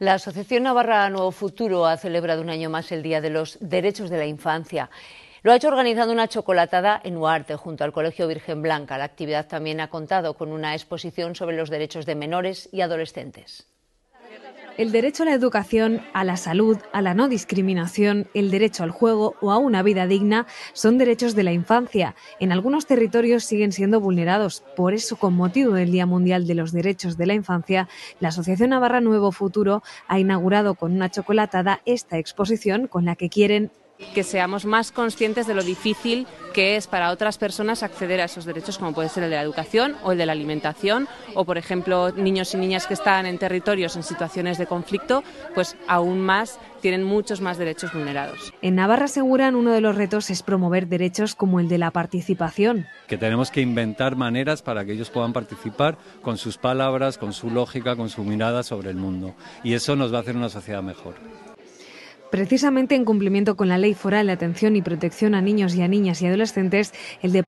La Asociación Navarra Nuevo Futuro ha celebrado un año más el Día de los Derechos de la Infancia. Lo ha hecho organizando una chocolatada en Huarte, junto al Colegio Virgen Blanca. La actividad también ha contado con una exposición sobre los derechos de menores y adolescentes. El derecho a la educación, a la salud, a la no discriminación, el derecho al juego o a una vida digna son derechos de la infancia. En algunos territorios siguen siendo vulnerados. Por eso, con motivo del Día Mundial de los Derechos de la Infancia, la Asociación Navarra Nuevo Futuro ha inaugurado con una chocolatada esta exposición con la que quieren que seamos más conscientes de lo difícil que es para otras personas acceder a esos derechos, como puede ser el de la educación o el de la alimentación, o por ejemplo niños y niñas que están en territorios en situaciones de conflicto, pues aún más tienen muchos más derechos vulnerados. En Navarra aseguran uno de los retos es promover derechos como el de la participación. Que tenemos que inventar maneras para que ellos puedan participar con sus palabras, con su lógica, con su mirada sobre el mundo, y eso nos va a hacer una sociedad mejor. Precisamente en cumplimiento con la Ley Foral de Atención y Protección a Niños y a Niñas y Adolescentes, el